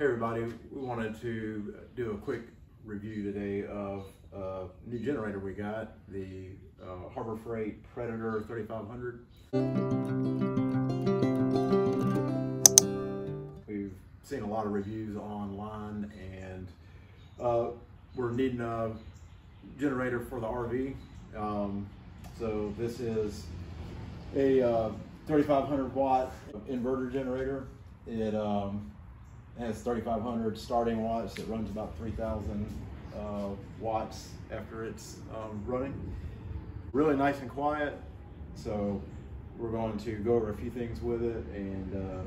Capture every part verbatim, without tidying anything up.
Hey everybody, we wanted to do a quick review today of a new generator we got, the uh, Harbor Freight Predator thirty-five hundred. We've seen a lot of reviews online and uh, we're needing a generator for the R V. Um, so this is a uh, thirty-five hundred watt inverter generator. It um, has thirty-five hundred starting watts. It runs about three thousand uh, watts after it's um, running. Really nice and quiet. So we're going to go over a few things with it and uh,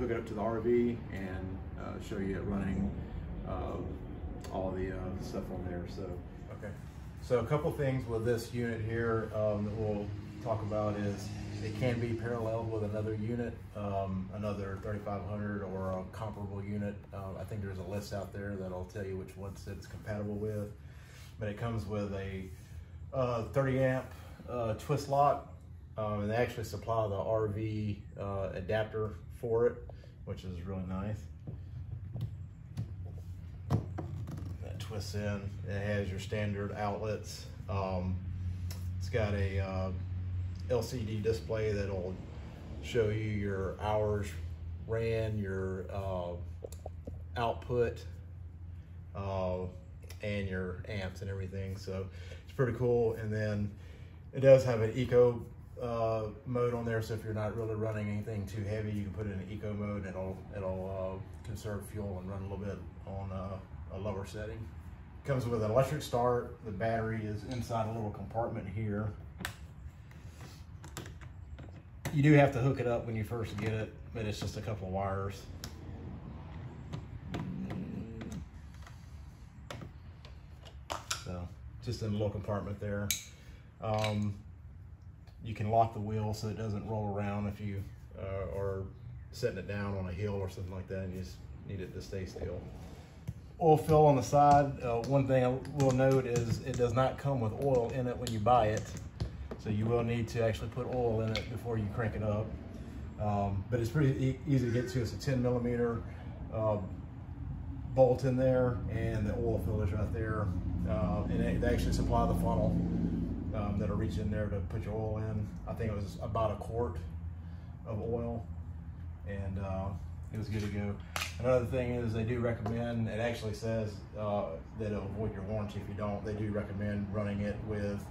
hook it up to the R V and uh, show you it running uh, all the uh, stuff on there. So okay. So a couple things with this unit here um, that we'll talk about is it can be paralleled with another unit, um, another thirty-five hundred or a comparable unit. Uh, I think there's a list out there that'll tell you which ones it's compatible with. But it comes with a uh, thirty amp uh, twist lock, um, and they actually supply the R V uh, adapter for it, which is really nice. That twists in. It has your standard outlets. Um, it's got a uh, L C D display that'll show you your hours ran, your uh, output, uh, and your amps and everything. So it's pretty cool. And then it does have an eco uh, mode on there. So if you're not really running anything too heavy, you can put it in eco mode. It'll it'll uh, conserve fuel and run a little bit on a, a lower setting. Comes with an electric start. The battery is inside a little compartment here. You do have to hook it up when you first get it, but it's just a couple of wires. So, just in a little compartment there. Um, you can lock the wheel so it doesn't roll around if you uh, are setting it down on a hill or something like that, and you just need it to stay still. Oil fill on the side. Uh, one thing I will note is it does not come with oil in it when you buy it. So you will need to actually put oil in it before you crank it up. Um, but it's pretty e easy to get to. It's a ten millimeter uh, bolt in there, and the oil filter's right there. Uh, and it, they actually supply the funnel um, that'll reach in there to put your oil in. I think it was about a quart of oil, and uh, it was good to go. Another thing is they do recommend, it actually says uh, that it'll void your warranty if you don't. They do recommend running it with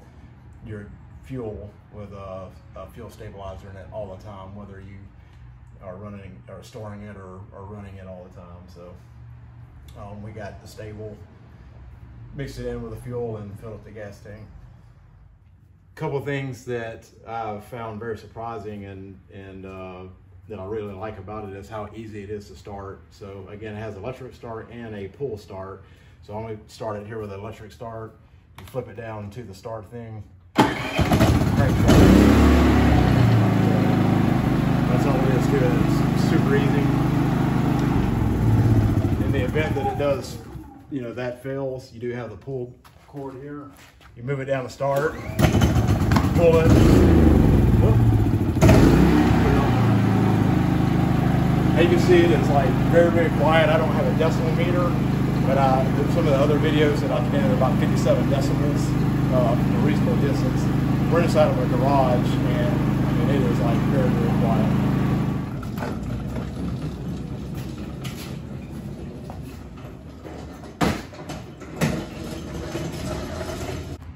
your fuel with a, a fuel stabilizer in it all the time, whether you are running or storing it or, or running it all the time. So um, we got the stable, mixed it in with the fuel and filled up the gas tank. A couple of things that I found very surprising and, and uh, that I really like about it is how easy it is to start. So again, it has electric start and a pull start. So I'm gonna start it here with an electric start. You flip it down to the start thing. That's all it is to it. It's super easy. In the event that it does, you know, that fails, you do have the pull cord here. You move it down to start, pull it, whoop. And you can see it, it's like very, very quiet. I don't have a decimal meter, but I, some of the other videos that I've done are about fifty-seven decimals. Uh, from a reasonable distance. We're inside of a garage, and I mean, it is like very, very quiet.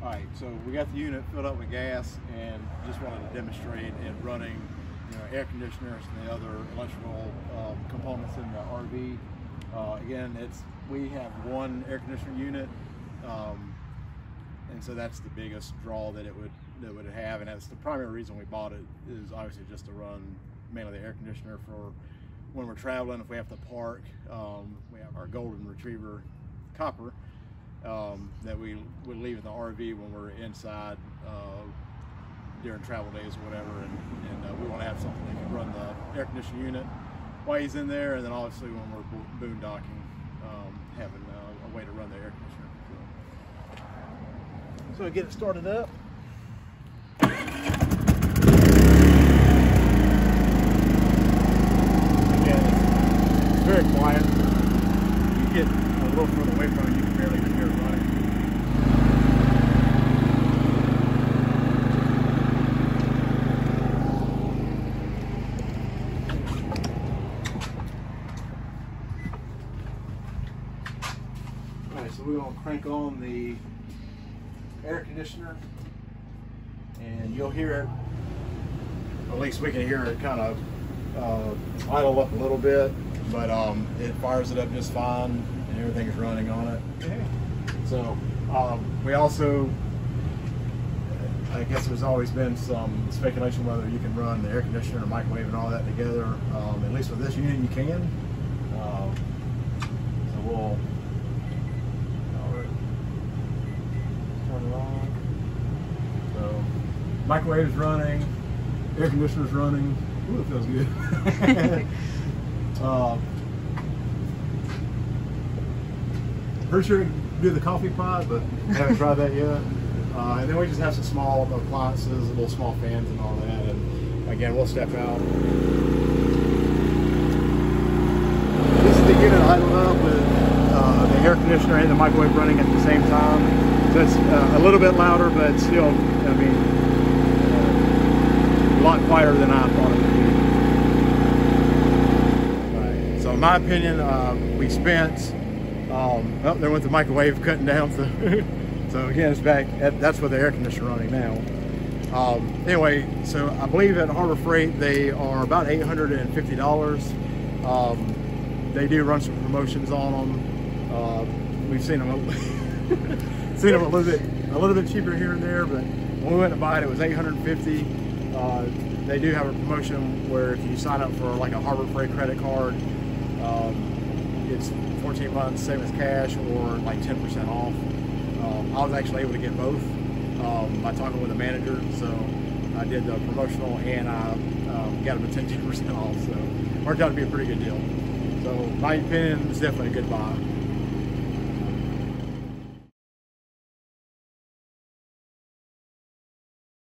All right, so we got the unit filled up with gas, and just wanted to demonstrate it running, you know, air conditioners and the other electrical uh, components in the R V. Uh, again, it's we have one air conditioner unit. Um, And so that's the biggest draw that it would that it would have, and that's the primary reason we bought it, is obviously just to run mainly the air conditioner for when we're traveling. If we have to park, um, we have our golden retriever Copper um, that we would leave in the R V when we're inside uh, during travel days or whatever, and, and uh, we want to have something that can run the air conditioning unit while he's in there, and then obviously when we're boondocking, um, having uh, a way to run the air conditioner. So I get it started up. Again, it's very quiet. get a little further away from it, you can barely even hear it running. So we're going to crank on the air conditioner and you'll hear it, at least we can hear it kind of uh, idle up a little bit, but um, it fires it up just fine and everything's running on it. Yeah. So um, we also, I guess there's always been some speculation whether you can run the air conditioner, microwave and all that together. Um, at least with this unit you can. Um, so we'll So, microwave's running, air conditioner's running. Ooh, it feels good. uh, pretty sure you can do the coffee pot, but I haven't tried that yet. Uh, and then we just have some small appliances, little small fans and all that. And again, we'll step out. This is the unit idled up with uh, the air conditioner and the microwave running at the same time. So it's uh, a little bit louder, but it's still, I mean, uh, a lot quieter than I thought it would be. Right. So in my opinion, uh, we spent, um, oh, there went the microwave cutting down. So, so again, it's back, at, that's with the air conditioner running now. Um, anyway, so I believe at Harbor Freight, they are about eight hundred fifty dollars. Um, they do run some promotions on them. Uh, we've seen them. Seen them a little bit, a little bit cheaper here and there, but when we went to buy it, it was eight hundred fifty dollars. Uh, they do have a promotion where if you sign up for like a Harbor Freight credit card, um, it's fourteen months, same as cash, or like ten percent off. Um, I was actually able to get both um, by talking with a manager, so I did the promotional and I um, got them a ten percent off, so worked out to be a pretty good deal. So, in my opinion, it's definitely a good buy.